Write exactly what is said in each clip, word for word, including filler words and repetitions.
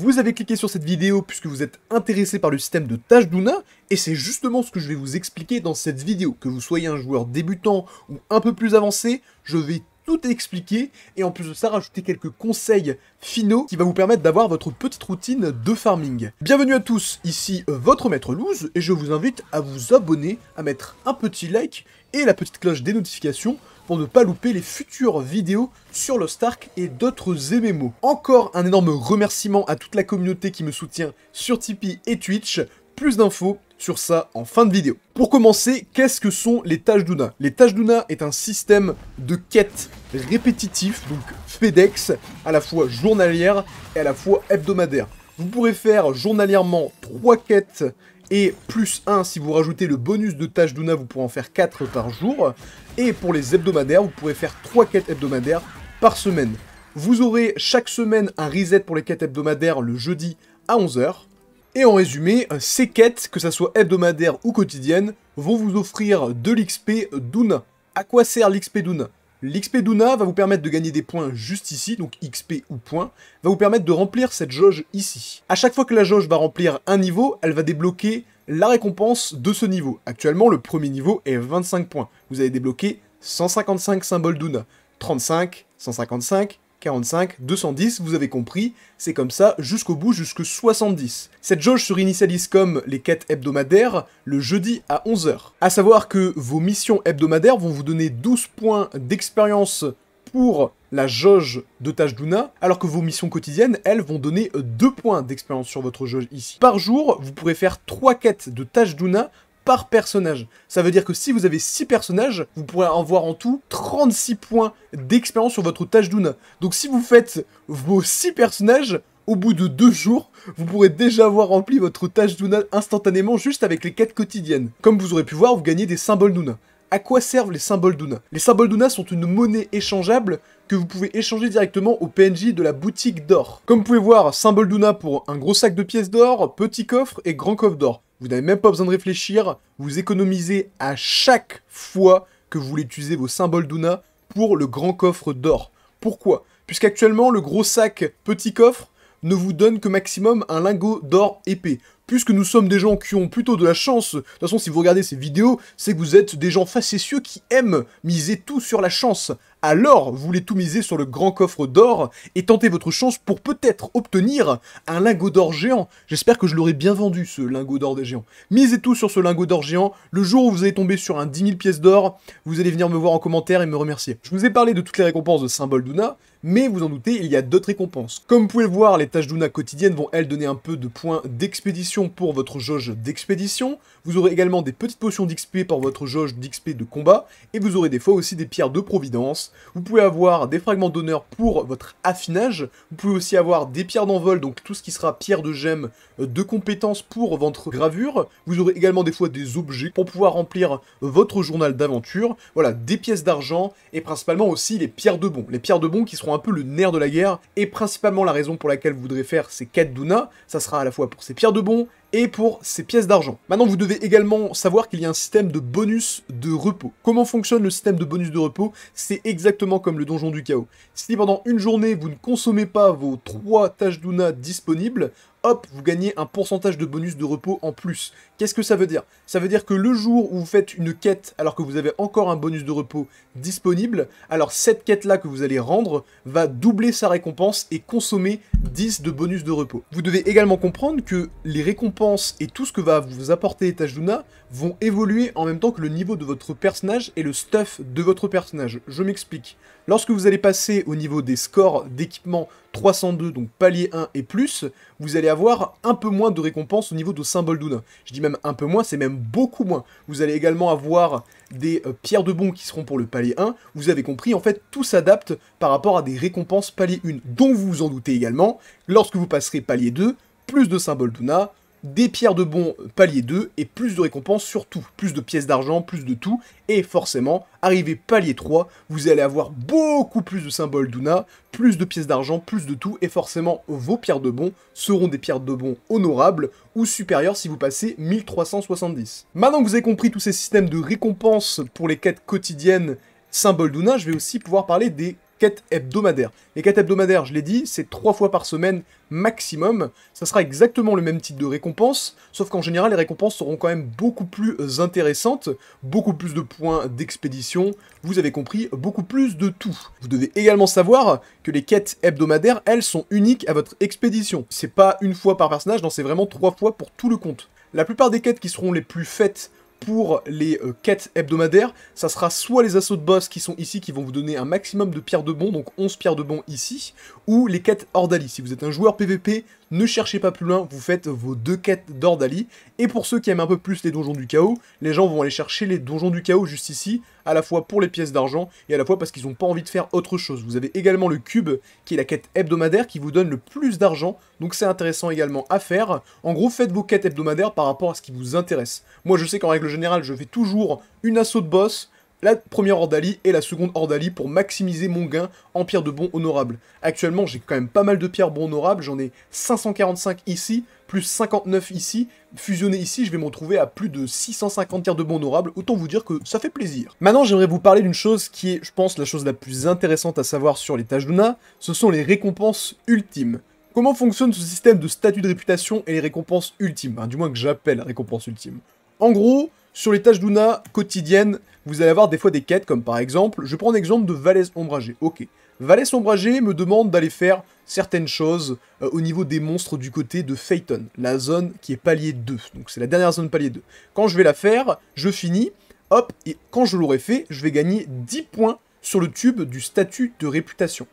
Vous avez cliqué sur cette vidéo puisque vous êtes intéressé par le système de Tajduna, et c'est justement ce que je vais vous expliquer dans cette vidéo. Que vous soyez un joueur débutant ou un peu plus avancé, je vais tout expliquer, et en plus de ça, rajouter quelques conseils finaux qui va vous permettre d'avoir votre petite routine de farming. Bienvenue à tous, ici votre maître Loose, et je vous invite à vous abonner, à mettre un petit like et la petite cloche des notifications, pour ne pas louper les futures vidéos sur Lost Ark et d'autres M M O. Encore un énorme remerciement à toute la communauté qui me soutient sur Tipeee et Twitch. Plus d'infos sur ça en fin de vidéo. Pour commencer, qu'est-ce que sont les tâches d'Una? Les tâches d'Una est un système de quêtes répétitif, donc FedEx, à la fois journalière et à la fois hebdomadaire. Vous pourrez faire journalièrement trois quêtes et plus un, si vous rajoutez le bonus de Tajduna, vous pourrez en faire quatre par jour. Et pour les hebdomadaires, vous pourrez faire trois quêtes hebdomadaires par semaine. Vous aurez chaque semaine un reset pour les quêtes hebdomadaires le jeudi à onze heures. Et en résumé, ces quêtes, que ça soit hebdomadaires ou quotidiennes, vont vous offrir de l'X P d'Una. À quoi sert l'X P d'Una? L'X P d'Una va vous permettre de gagner des points juste ici, donc X P ou points, va vous permettre de remplir cette jauge ici. A chaque fois que la jauge va remplir un niveau, elle va débloquer la récompense de ce niveau. Actuellement, le premier niveau est vingt-cinq points. Vous avez débloqué cent cinquante-cinq symboles d'Una. trente-cinq, cent cinquante-cinq, quarante-cinq, deux cent dix, vous avez compris, c'est comme ça jusqu'au bout, jusque soixante-dix. Cette jauge se réinitialise comme les quêtes hebdomadaires le jeudi à onze heures. A savoir que vos missions hebdomadaires vont vous donner douze points d'expérience pour la jauge de Tajduna, alors que vos missions quotidiennes, elles, vont donner deux points d'expérience sur votre jauge ici. Par jour, vous pourrez faire trois quêtes de Tajduna par personnage. Ça veut dire que si vous avez six personnages, vous pourrez avoir en tout trente-six points d'expérience sur votre Tajduna. Donc si vous faites vos six personnages, au bout de deux jours, vous pourrez déjà avoir rempli votre Tajduna instantanément juste avec les quêtes quotidiennes. Comme vous aurez pu voir, vous gagnez des symboles d'Una. À quoi servent les symboles d'Una? Les symboles d'Una sont une monnaie échangeable que vous pouvez échanger directement au P N J de la boutique d'or. Comme vous pouvez voir, symboles d'Una pour un gros sac de pièces d'or, petit coffre et grand coffre d'or. Vous n'avez même pas besoin de réfléchir, vous économisez à chaque fois que vous voulez utiliser vos symboles d'Una pour le grand coffre d'or. Pourquoi? Puisqu'actuellement, le gros sac petit coffre ne vous donne que maximum un lingot d'or épais. Puisque nous sommes des gens qui ont plutôt de la chance, de toute façon si vous regardez ces vidéos, c'est que vous êtes des gens facétieux qui aiment miser tout sur la chance. Alors, vous voulez tout miser sur le grand coffre d'or et tenter votre chance pour peut-être obtenir un lingot d'or géant. J'espère que je l'aurai bien vendu, ce lingot d'or des géants. Misez tout sur ce lingot d'or géant. Le jour où vous allez tomber sur un dix mille pièces d'or, vous allez venir me voir en commentaire et me remercier. Je vous ai parlé de toutes les récompenses de symboles d'Una, mais vous en doutez, il y a d'autres récompenses. Comme vous pouvez le voir, les tâches d'Una quotidiennes vont, elles, donner un peu de points d'expédition pour votre jauge d'expédition. Vous aurez également des petites potions d'X P pour votre jauge d'X P de combat, et vous aurez des fois aussi des pierres de providence. Vous pouvez avoir des fragments d'honneur pour votre affinage. Vous pouvez aussi avoir des pierres d'envol, donc tout ce qui sera pierre de gemme de compétences pour votre gravure. Vous aurez également des fois des objets pour pouvoir remplir votre journal d'aventure. Voilà, des pièces d'argent et principalement aussi les pierres de bon. Les pierres de bon qui seront un peu le nerf de la guerre et principalement la raison pour laquelle vous voudrez faire ces quêtes d'Una. Ça sera à la fois pour ces pierres de bon et pour ces pièces d'argent. Maintenant, vous devez également savoir qu'il y a un système de bonus de repos. Comment fonctionne le système de bonus de repos? C'est exactement comme le donjon du chaos. Si pendant une journée, vous ne consommez pas vos trois tâches d'Una disponibles, hop, vous gagnez un pourcentage de bonus de repos en plus. Qu'est-ce que ça veut dire? Ça veut dire que le jour où vous faites une quête alors que vous avez encore un bonus de repos disponible, alors cette quête-là que vous allez rendre va doubler sa récompense et consommer dix de bonus de repos. Vous devez également comprendre que les récompenses et tout ce que va vous apporter les tâches d'Una vont évoluer en même temps que le niveau de votre personnage et le stuff de votre personnage. Je m'explique. Lorsque vous allez passer au niveau des scores d'équipement trois cent deux, donc palier un et plus, vous allez avoir un peu moins de récompenses au niveau de symboles d'Una. Je dis même un peu moins, c'est même beaucoup moins. Vous allez également avoir des euh, pierres de bon qui seront pour le palier un. Vous avez compris, en fait, tout s'adapte par rapport à des récompenses palier un, dont vous vous en doutez également. Lorsque vous passerez palier deux, plus de symboles d'Una, des pierres de bon palier deux et plus de récompenses sur tout. Plus de pièces d'argent, plus de tout. Et forcément, arrivé palier trois, vous allez avoir beaucoup plus de symboles d'Una, plus de pièces d'argent, plus de tout. Et forcément, vos pierres de bon seront des pierres de bon honorables ou supérieures si vous passez mille trois cent soixante-dix. Maintenant que vous avez compris tous ces systèmes de récompenses pour les quêtes quotidiennes symboles d'Una, je vais aussi pouvoir parler des quêtes hebdomadaires. Les quêtes hebdomadaires, je l'ai dit, c'est trois fois par semaine maximum. Ça sera exactement le même type de récompense, sauf qu'en général, les récompenses seront quand même beaucoup plus intéressantes, beaucoup plus de points d'expédition, vous avez compris, beaucoup plus de tout. Vous devez également savoir que les quêtes hebdomadaires, elles, sont uniques à votre expédition. C'est pas une fois par personnage, non, c'est vraiment trois fois pour tout le compte. La plupart des quêtes qui seront les plus faites pour les euh, quêtes hebdomadaires, ça sera soit les assauts de boss qui sont ici, qui vont vous donner un maximum de pierres de bond, donc onze pierres de bond ici, ou les quêtes Ordalie. Si vous êtes un joueur P V P, ne cherchez pas plus loin, vous faites vos deux quêtes d'Ordalie. Et pour ceux qui aiment un peu plus les donjons du chaos, les gens vont aller chercher les donjons du chaos juste ici, à la fois pour les pièces d'argent, et à la fois parce qu'ils n'ont pas envie de faire autre chose. Vous avez également le cube, qui est la quête hebdomadaire, qui vous donne le plus d'argent, donc c'est intéressant également à faire. En gros, faites vos quêtes hebdomadaires par rapport à ce qui vous intéresse. Moi, je sais qu'en règle générale, je fais toujours une assaut de boss, la première Ordalie et la seconde Ordalie pour maximiser mon gain en pierre de bon honorable. Actuellement, j'ai quand même pas mal de pierres bon honorables, j'en ai cinq cent quarante-cinq ici, plus cinquante-neuf ici, fusionné ici, je vais me retrouver à plus de six cent cinquante pierres de bon honorable, autant vous dire que ça fait plaisir. Maintenant, j'aimerais vous parler d'une chose qui est, je pense, la chose la plus intéressante à savoir sur les Tajduna, ce sont les récompenses ultimes. Comment fonctionne ce système de statut de réputation et les récompenses ultimes, hein, du moins que j'appelle récompenses ultimes. En gros, sur les Tajduna quotidiennes, vous allez avoir des fois des quêtes, comme par exemple, je prends l'exemple de Valès Ombragé. Ok, Valès Ombragé me demande d'aller faire certaines choses euh, au niveau des monstres du côté de Feiton, la zone qui est palier deux, donc c'est la dernière zone palier deux. Quand je vais la faire, je finis, hop, et quand je l'aurai fait, je vais gagner dix points sur le tube du statut de réputation.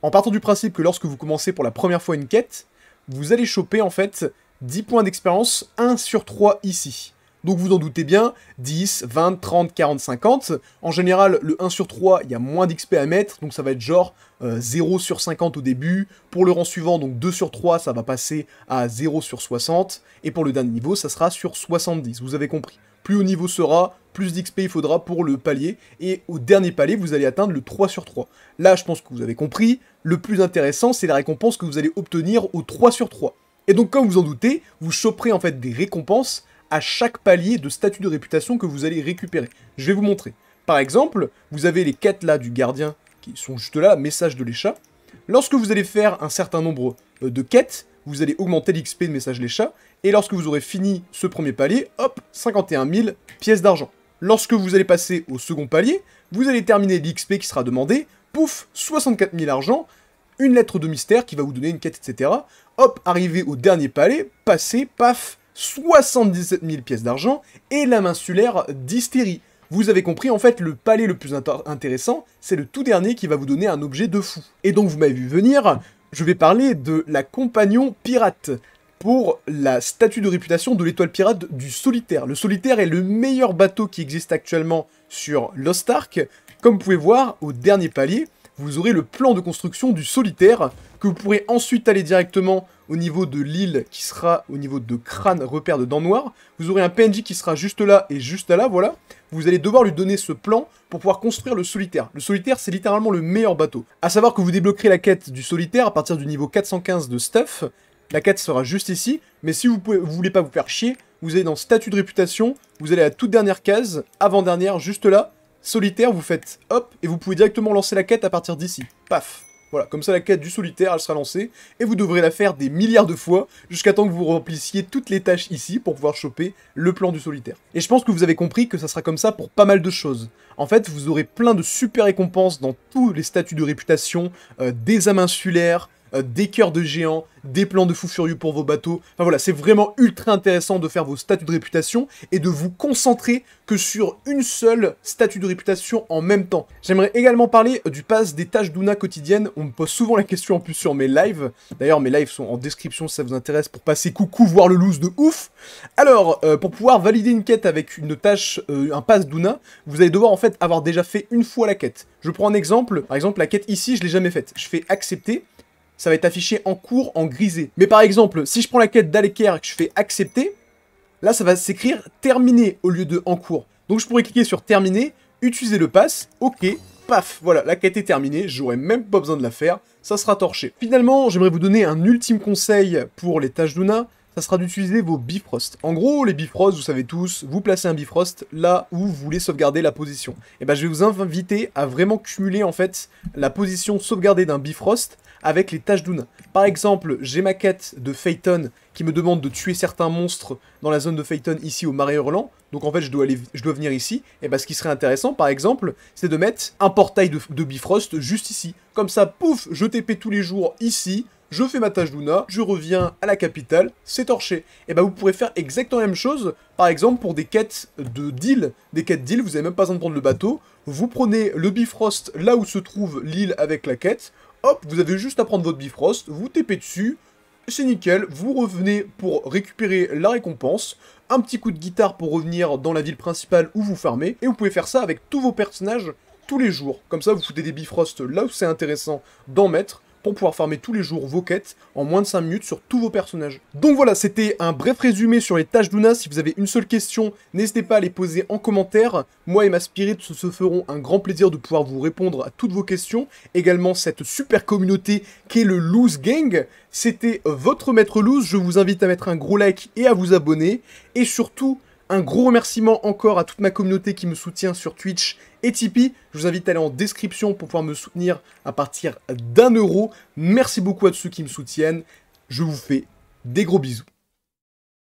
En partant du principe que lorsque vous commencez pour la première fois une quête, vous allez choper en fait dix points d'expérience, un sur trois ici. Donc vous en doutez bien, dix, vingt, trente, quarante, cinquante. En général, le un sur trois, il y a moins d'X P à mettre, donc ça va être genre euh, zéro sur cinquante au début. Pour le rang suivant, donc deux sur trois, ça va passer à zéro sur soixante. Et pour le dernier niveau, ça sera sur soixante-dix, vous avez compris. Plus haut niveau sera, plus d'X P il faudra pour le palier. Et au dernier palier, vous allez atteindre le trois sur trois. Là, je pense que vous avez compris, le plus intéressant, c'est la récompense que vous allez obtenir au trois sur trois. Et donc, comme vous en doutez, vous choperez en fait des récompenses à chaque palier de statut de réputation que vous allez récupérer. Je vais vous montrer. Par exemple, vous avez les quêtes là du gardien qui sont juste là, message de l'échat. Lorsque vous allez faire un certain nombre de quêtes, vous allez augmenter l'X P de message de l'échat. Et lorsque vous aurez fini ce premier palier, hop, cinquante et un mille pièces d'argent. Lorsque vous allez passer au second palier, vous allez terminer l'X P qui sera demandé. Pouf, soixante-quatre mille argent, une lettre de mystère qui va vous donner une quête, et cetera. Hop, arrivé au dernier palier, passez, paf, soixante-dix-sept mille pièces d'argent et l'âme insulaire d'hystérie. Vous avez compris, en fait, le palier le plus intéressant, c'est le tout dernier qui va vous donner un objet de fou. Et donc, vous m'avez vu venir, je vais parler de la compagnon pirate pour la statue de réputation de l'étoile pirate du solitaire. Le solitaire est le meilleur bateau qui existe actuellement sur Lost Ark. Comme vous pouvez voir, au dernier palier, vous aurez le plan de construction du solitaire que vous pourrez ensuite aller directement au niveau de l'île qui sera au niveau de crâne repère de dents noires. Vous aurez un P N J qui sera juste là et juste là, voilà. Vous allez devoir lui donner ce plan pour pouvoir construire le solitaire. Le solitaire, c'est littéralement le meilleur bateau. A savoir que vous débloquerez la quête du solitaire à partir du niveau quatre cent quinze de stuff. La quête sera juste ici, mais si vous ne voulez pas vous faire chier, vous allez dans statut de réputation, vous allez à la toute dernière case, avant-dernière, juste là. Solitaire, vous faites hop, et vous pouvez directement lancer la quête à partir d'ici. Paf! Voilà, comme ça la quête du solitaire, elle sera lancée, et vous devrez la faire des milliards de fois, jusqu'à temps que vous remplissiez toutes les tâches ici pour pouvoir choper le plan du solitaire. Et je pense que vous avez compris que ça sera comme ça pour pas mal de choses. En fait, vous aurez plein de super récompenses dans tous les statuts de réputation, euh, des âmes insulaires, euh, des cœurs de géants, des plans de fous furieux pour vos bateaux. Enfin voilà, c'est vraiment ultra intéressant de faire vos statuts de réputation et de vous concentrer que sur une seule statue de réputation en même temps. J'aimerais également parler du pass des tâches d'Una quotidiennes. On me pose souvent la question en plus sur mes lives. D'ailleurs, mes lives sont en description si ça vous intéresse pour passer coucou, voir le loose de ouf. Alors, euh, pour pouvoir valider une quête avec une tâche, euh, un pass d'Una, vous allez devoir en fait avoir déjà fait une fois la quête. Je prends un exemple. Par exemple, la quête ici, je l'ai jamais faite. Je fais accepter. Ça va être affiché en cours, en grisé. Mais par exemple, si je prends la quête d'Aleker et que je fais accepter, là, ça va s'écrire terminé au lieu de en cours. Donc, je pourrais cliquer sur terminé, utiliser le pass, ok, paf, voilà, la quête est terminée, j'aurais même pas besoin de la faire, ça sera torché. Finalement, j'aimerais vous donner un ultime conseil pour les Tajduna, ça sera d'utiliser vos Bifrost. En gros, les Bifrost, vous savez tous, vous placez un Bifrost là où vous voulez sauvegarder la position. Et ben, je vais vous inviter à vraiment cumuler en fait la position sauvegardée d'un Bifrost avec les tâches d'Una. Par exemple, j'ai ma quête de Feiton qui me demande de tuer certains monstres dans la zone de Feiton ici au Marais Hurlant. Donc en fait, je dois, aller, je dois venir ici. Et bah, ce qui serait intéressant, par exemple, c'est de mettre un portail de, de Bifrost juste ici. Comme ça, pouf, je T P tous les jours ici. Je fais ma Tajduna, je reviens à la capitale, c'est torché. Et bah vous pourrez faire exactement la même chose, par exemple pour des quêtes de deal. Des quêtes deal, vous n'avez même pas besoin de prendre le bateau. Vous prenez le Bifrost là où se trouve l'île avec la quête. Hop, vous avez juste à prendre votre Bifrost, vous tapez dessus, c'est nickel, vous revenez pour récupérer la récompense, un petit coup de guitare pour revenir dans la ville principale où vous farmez, et vous pouvez faire ça avec tous vos personnages tous les jours. Comme ça, vous foutez des Bifrost là où c'est intéressant d'en mettre, pour pouvoir farmer tous les jours vos quêtes en moins de cinq minutes sur tous vos personnages. Donc voilà, c'était un bref résumé sur les tâches d'Una. Si vous avez une seule question, n'hésitez pas à les poser en commentaire. Moi et ma Spirit se feront un grand plaisir de pouvoir vous répondre à toutes vos questions. Également cette super communauté qu'est le Loose Gang. C'était votre maître Loose. Je vous invite à mettre un gros like et à vous abonner. Et surtout, un gros remerciement encore à toute ma communauté qui me soutient sur Twitch et Tipeee. Je vous invite à aller en description pour pouvoir me soutenir à partir d'un euro. Merci beaucoup à tous ceux qui me soutiennent. Je vous fais des gros bisous.